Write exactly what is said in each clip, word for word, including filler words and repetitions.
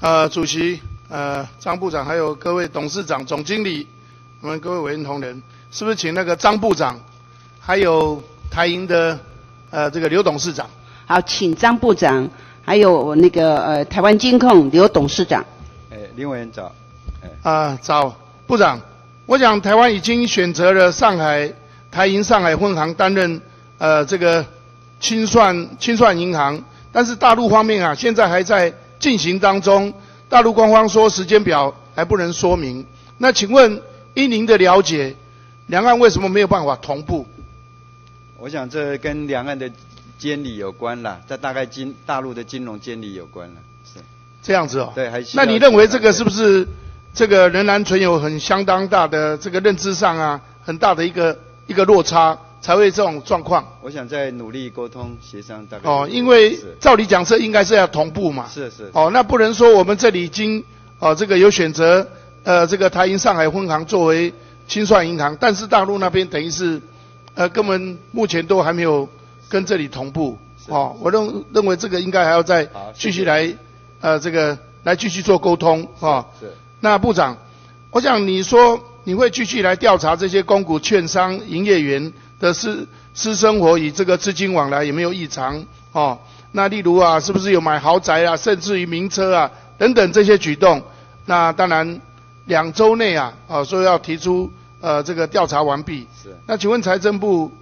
呃，主席，呃，张部长，还有各位董事长、总经理，我们各位委员同仁，是不是请那个张部长，还有台银的呃这个刘董事长？好，请张部长，还有那个呃台湾金控刘董事长。哎，林委员早。啊，早，部长，我想台湾已经选择了上海台银上海分行担任呃这个清算清算银行，但是大陆方面啊，现在还在进行当中。大陆官方说时间表还不能说明。那请问依您的了解，两岸为什么没有办法同步？我想这跟两岸的监理有关啦，这大概金大陆的金融监理有关啦，是这样子哦。对，还那你认为这个是不是这个仍然存有很相当大的这个认知上啊，很大的一个一个落差？才会这种状况。我想在努力沟通协商，大概哦，因为照理讲这应该是要同步嘛。是 是, 是。哦，那不能说我们这里已经哦这个有选择，呃，这个台银上海分行作为清算银行，但是大陆那边等于是，呃，根本目前都还没有跟这里同步。哦，我认认为这个应该还要再继续来，呃，这个来继续做沟通啊。是。那部长，我想你说你会继续来调查这些公股券商营业员的私私生活与这个资金往来有没有异常？哦，那例如啊，是不是有买豪宅啊，甚至于名车啊等等这些举动？那当然，两周内啊，啊说要提出呃这个调查完毕。是。那请问财政部，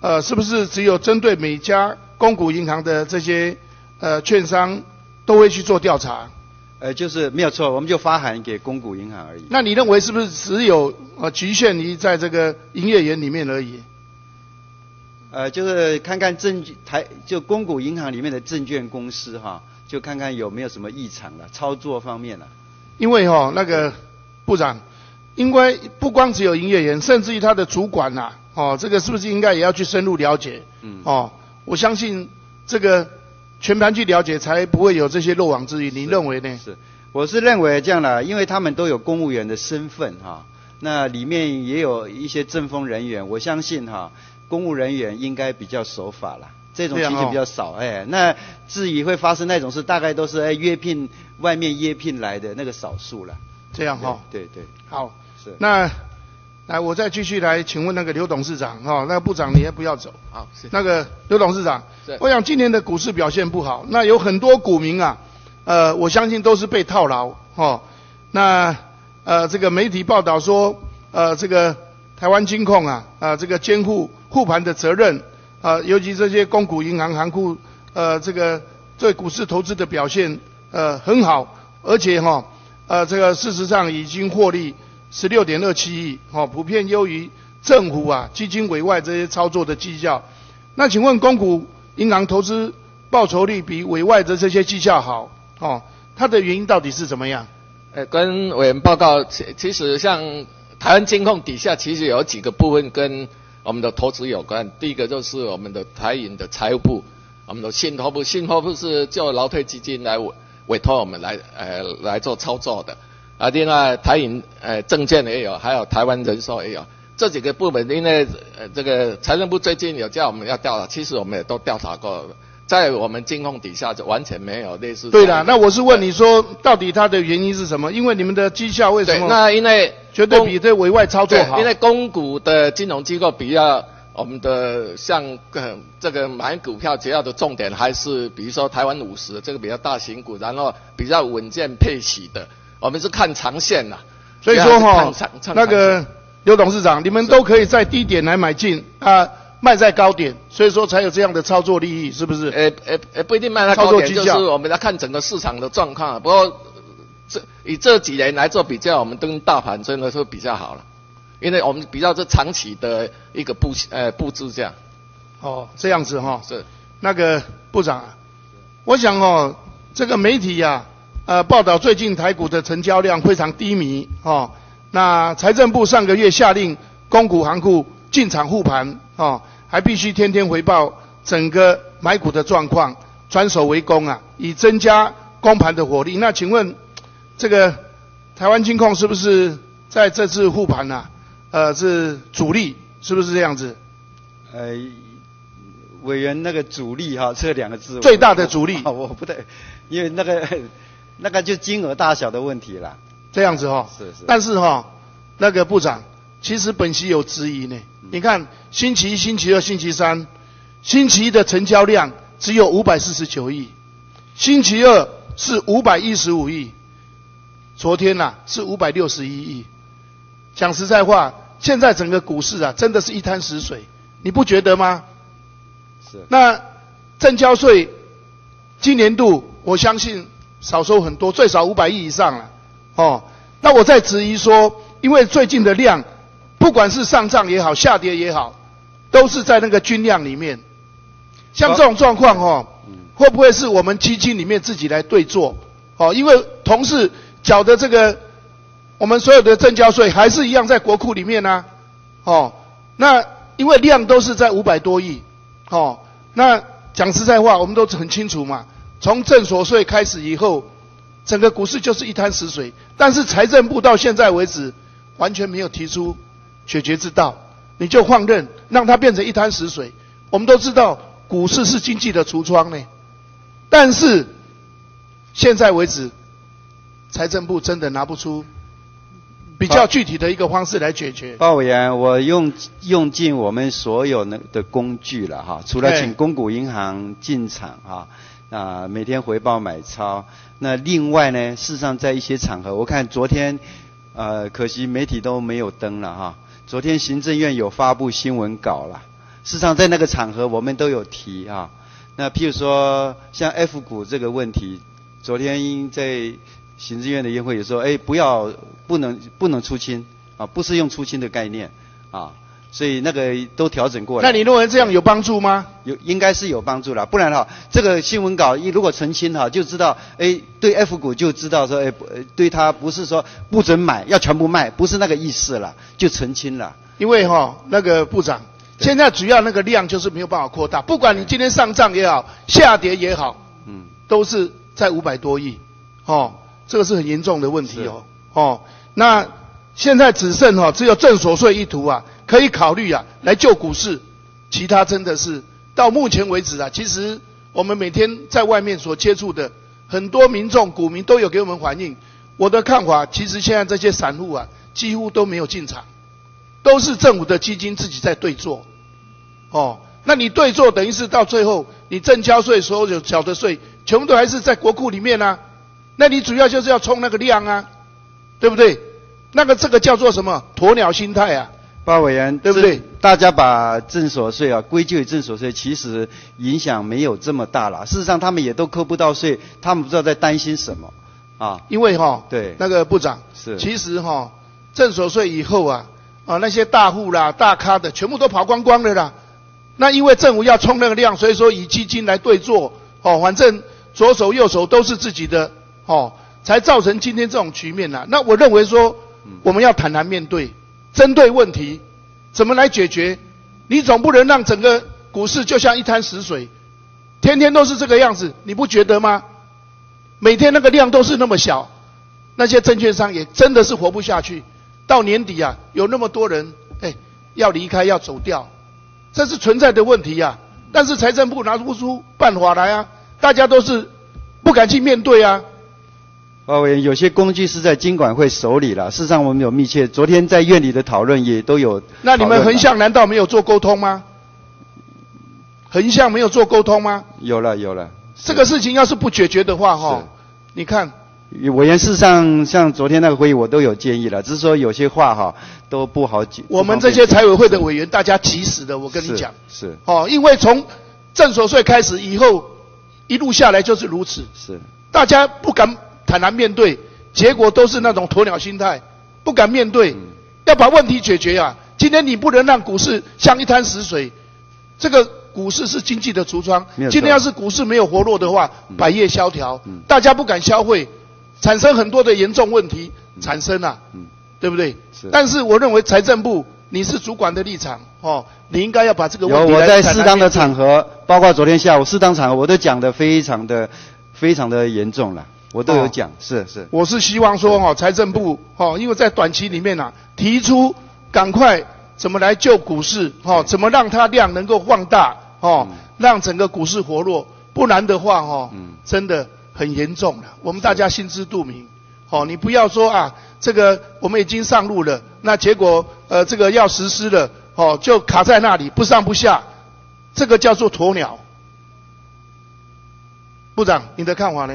呃，是不是只有针对每家公股银行的这些呃券商都会去做调查？呃，就是没有错，我们就发函给公股银行而已。那你认为是不是只有呃局限于在这个营业员里面而已？呃，就是看看证台就公股银行里面的证券公司哈，就看看有没有什么异常了，操作方面了。因为哈、哦、那个部长，因为不光只有营业员，甚至于他的主管呐、啊，哦，这个是不是应该也要去深入了解？嗯，哦，我相信这个全盘去了解，才不会有这些漏网之鱼。您认为呢？是，我是认为这样啦，因为他们都有公务员的身份哈，那里面也有一些政风人员，我相信哈。公务人员应该比较守法啦，这种情形比较少。哎、哦欸，那至于会发生那种事，大概都是哎、欸、约聘外面约聘来的那个少数啦。这样哈、哦，对 对, 對，好，是那来我再继续来请问那个刘董事长哈、哦，那个部长你也不要走，好，是那个刘董事长，我想今年的股市表现不好，那有很多股民啊，呃，我相信都是被套牢哦。那呃，这个媒体报道说，呃，这个台湾金控啊，啊、呃，这个监护。护盘的责任啊、呃，尤其这些公股银行、行库，呃，这个对股市投资的表现呃很好，而且哈、哦，呃，这个事实上已经获利十六点二七亿，哈、哦，普遍优于政府啊基金委外这些操作的绩效。那请问公股银行投资报酬率比委外的这些绩效好，哦，它的原因到底是怎么样？呃，跟委员报告，其实像台湾金控底下其实有几个部分跟我们的投资有关，第一个就是我们的台银的财务部，我们的信托部，信托部是就劳退基金来委托我们来呃来做操作的，啊，另外台银呃证券也有，还有台湾人寿也有，这几个部门因为呃这个财政部最近有叫我们要调查，其实我们也都调查过，在我们金控底下就完全没有类似。对啦，那我是问你说到底它的原因是什么？因为你们的绩效为什么？对，那因为。绝对比对委外操作好，因为公股的金融机构比较我们的像、呃、这个买股票主要的重点还是比如说台湾五十这个比较大型股，然后比较稳健配息的，我们是看长线啦。所以说哈、哦，那个刘董事长，你们都可以在低点来买进啊、呃，卖在高点，所以说才有这样的操作利益，是不是？呃呃呃，不一定卖在高点，就是我们要看整个市场的状况、啊，不过。这以这几年来做比较，我们跟大盘真的是比较好了，因为我们比较是长期的一个布呃布置这样。哦，这样子哈、哦。是。那个部长、啊，我想哦，这个媒体呀、啊，呃，报道最近台股的成交量非常低迷哦。那财政部上个月下令公股行库进场护盘哦，还必须天天回报整个买股的状况，转守为攻啊，以增加攻盘的火力。那请问？这个台湾金控是不是在这次护盘啊？呃，是主力，是不是这样子？呃，委员那个主力哈、啊，这两个字最大的主力，我不对，因为那个那个就金额大小的问题啦。这样子哈、哦，是是。但是哈、哦，那个部长，其实本席有质疑呢。嗯、你看，星期一、星期二、星期三，星期一的成交量只有五百四十九亿，星期二是五百一十五亿，昨天呐、啊、是五百六十一亿。讲实在话，现在整个股市啊，真的是一滩死水，你不觉得吗？是。那证交税今年度，我相信少收很多，最少五百亿以上了。哦，那我在质疑说，因为最近的量，不管是上涨也好，下跌也好，都是在那个均量里面。像这种状况，哦，会不会是我们基金里面自己来对做？哦，因为同事缴的这个，我们所有的证交税还是一样在国库里面啊。哦，那因为量都是在五百多亿。哦，那讲实在话，我们都很清楚嘛。从证所税开始以后，整个股市就是一滩死水，但是财政部到现在为止完全没有提出解决之道，你就放任让它变成一滩死水。我们都知道股市是经济的橱窗呢，但是现在为止，财政部真的拿不出比较具体的一个方式来解决。鲍委员，我用用尽我们所有的工具了哈，除了请公股银行进场哈。啊，每天回报买超。那另外呢，事实上在一些场合，我看昨天，呃，可惜媒体都没有登了哈。昨天行政院有发布新闻稿了，事实上在那个场合我们都有提啊。那譬如说像 F 股这个问题，昨天在行政院的院会也说，哎，不要不能不能出清啊，不是用出清的概念啊。所以那个都调整过来。那你认为这样有帮助吗？有，应该是有帮助啦，不然哈，这个新闻稿一如果澄清哈，就知道，哎，对 F 股就知道说，哎，对它不是说不准买，要全部卖，不是那个意思啦，就澄清了。因为哈、哦，那个部长，现在主要那个量就是没有办法扩大，不管你今天上涨也好，下跌也好，嗯，都是在五百多亿，哦，这个是很严重的问题哦，哦，那现在只剩哈、哦，只有证所税一途啊。可以考虑啊，来救股市，其他真的是到目前为止啊，其实我们每天在外面所接触的很多民众股民都有给我们反映。我的看法，其实现在这些散户啊，几乎都没有进场，都是政府的基金自己在对做。哦，那你对做等于是到最后，你证交税所有缴的税，全部都还是在国库里面啊。那你主要就是要冲那个量啊，对不对？那个这个叫做什么鸵鸟心态啊？鲍委员，对不对？大家把证所税啊归咎于证所税，其实影响没有这么大啦。事实上，他们也都扣不到税，他们不知道在担心什么啊。因为哈、哦，对那个部长是，其实哈、哦，证所税以后啊，啊那些大户啦、大咖的全部都跑光光了啦。那因为政府要冲那个量，所以说以基金来对做哦，反正左手右手都是自己的哦，才造成今天这种局面啦。那我认为说，我们要坦然面对。针对问题怎么来解决？你总不能让整个股市就像一滩死水，天天都是这个样子，你不觉得吗？每天那个量都是那么小，那些证券商也真的是活不下去。到年底啊，有那么多人哎要离开要走掉，这是存在的问题啊。但是财政部拿不出办法来啊，大家都是不敢去面对啊。鲍委员，有些工具是在金管会手里了。事实上，我们有密切，昨天在院里的讨论也都有。那你们横向难道没有做沟通吗？横向没有做沟通吗？有了，有了。这个事情要是不解决的话，哈，你看，委员，事实上像昨天那个会议，我都有建议了，只是说有些话哈都不好解。我们这些财委会的委员，大家急死的，我跟你讲，是哦，因为从证所税开始以后，一路下来就是如此，是大家不敢。坦然面对，结果都是那种鸵鸟心态，不敢面对，嗯、要把问题解决啊！今天你不能让股市像一滩死水，这个股市是经济的橱窗，今天要是股市没有活络的话，嗯、百业萧条，嗯、大家不敢消费，产生很多的严重问题产生啊，嗯、对不对？是但是我认为财政部你是主管的立场哦，你应该要把这个问题来。有我在适当的场合，包括昨天下午适当场合，我都讲得非常的非常的严重了。我都有讲，是、哦、是。是我是希望说哈、哦，财政部哈、哦，因为在短期里面啊，提出赶快怎么来救股市哈、哦，怎么让它量能够放大哦，嗯、让整个股市活络，不然的话哈，哦嗯、真的很严重了，我们大家心知肚明。哦，你不要说啊，这个我们已经上路了，那结果呃这个要实施了，哦就卡在那里不上不下，这个叫做鸵鸟。部长，你的看法呢？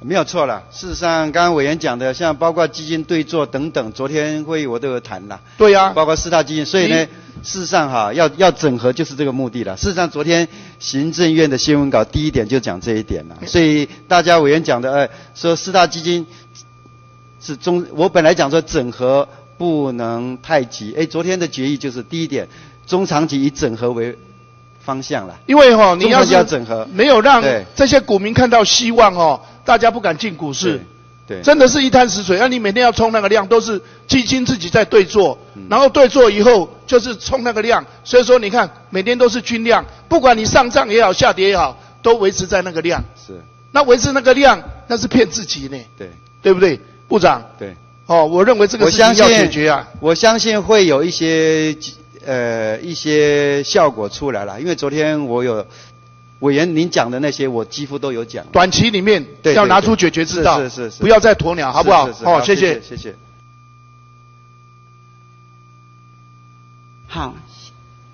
没有错了。事实上，刚刚委员讲的，像包括基金对坐等等，昨天会议我都有谈了。对呀、啊，包括四大基金，所以呢。事实上哈，要要整合就是这个目的了。事实上，昨天行政院的新闻稿第一点就讲这一点了。所以大家委员讲的，呃，说四大基金是中，我本来讲说整合不能太急。哎，昨天的决议就是第一点，中长期以整合为方向了。因为哈、哦，你要是整合没有让这些股民看到希望哦，大家不敢进股市。对，真的是一滩死水。那、啊、你每天要冲那个量，都是基金自己在对做，嗯、然后对做以后就是冲那个量。所以说，你看每天都是均量，不管你上涨也好，下跌也好，都维持在那个量。是。那维持那个量，那是骗自己呢。对，对不对，部长？对。哦，我认为这个事情要解决啊。我相信会有一些呃一些效果出来了，因为昨天我有。委员，您讲的那些我几乎都有讲。短期里面要拿出解决之道，不要再鸵鸟，好不好？好，谢谢，谢谢。好，